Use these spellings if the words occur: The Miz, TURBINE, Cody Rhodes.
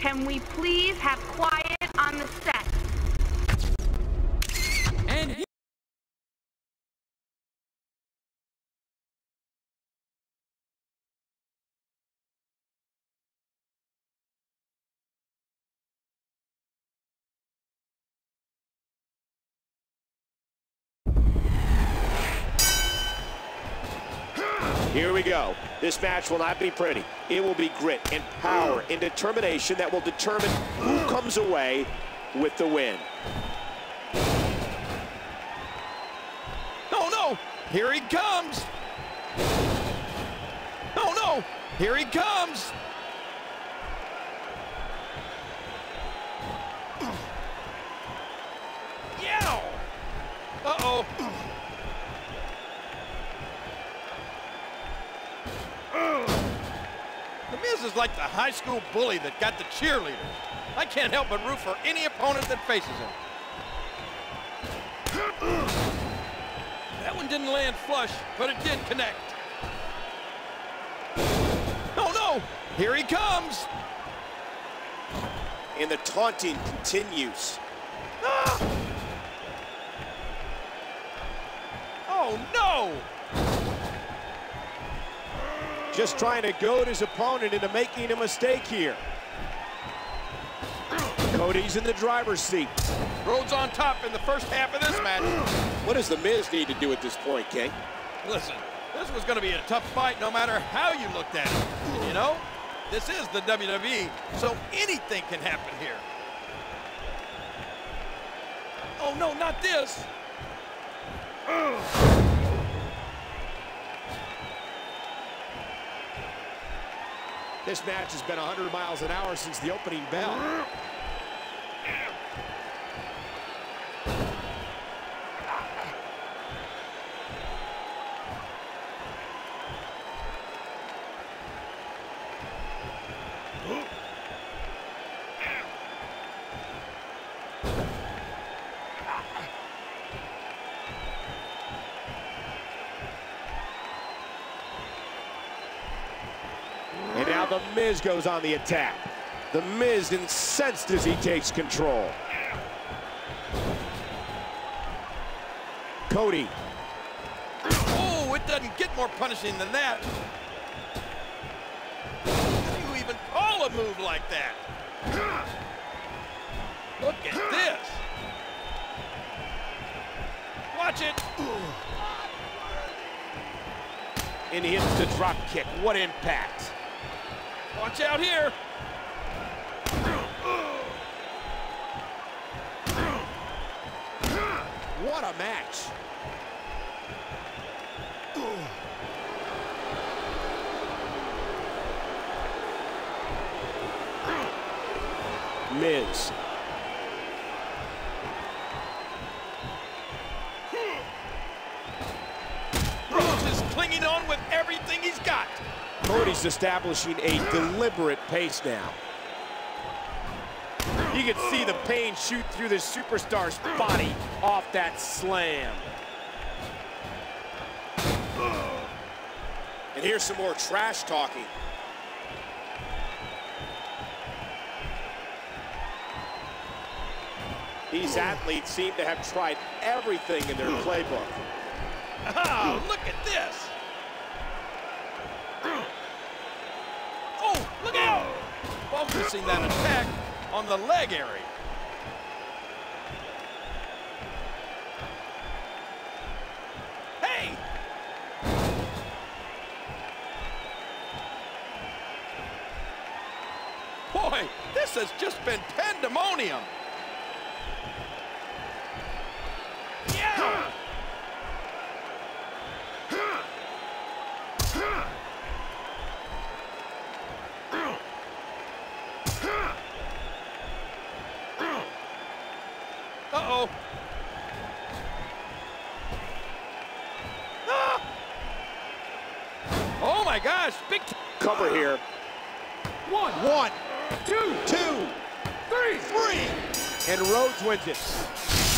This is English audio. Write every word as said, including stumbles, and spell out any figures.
Can we please have quiet on the set? And here we go. This match will not be pretty. It will be grit and power and determination that will determine who comes away with the win. Oh no, here he comes. Oh no, here he comes. Yeah. Uh-oh. The Miz is like the high school bully that got the cheerleaders. I can't help but root for any opponent that faces him. That one didn't land flush, but it did connect. Oh no, here he comes. And the taunting continues. Ah! Oh no! Just trying to goad his opponent into making a mistake here. Cody's in the driver's seat. Rhodes on top in the first half of this match. What does The Miz need to do at this point, King? Listen, this was going to be a tough fight no matter how you looked at it. You know, this is the W W E, so anything can happen here. Oh no, not this. Ugh. This match has been one hundred miles an hour since the opening bell. Now The Miz goes on the attack. The Miz incensed as he takes control. Cody. Oh, it doesn't get more punishing than that. How do you even call a move like that? Look at this. Watch it. And he hits the drop kick. What impact. Watch out here. What a match. Miz. Rhodes is clinging on with everything he's got. Cody's establishing a deliberate pace now. You can see the pain shoot through this superstar's body off that slam. And here's some more trash talking. These athletes seem to have tried everything in their playbook. Oh, look at this. Look out! Focusing that attack on the leg area. Hey! Boy, this has just been pandemonium. Yeah! Uh-oh. Ah! Oh my gosh, big cover here. One, one, two, two, three, three. And Rhodes wins it.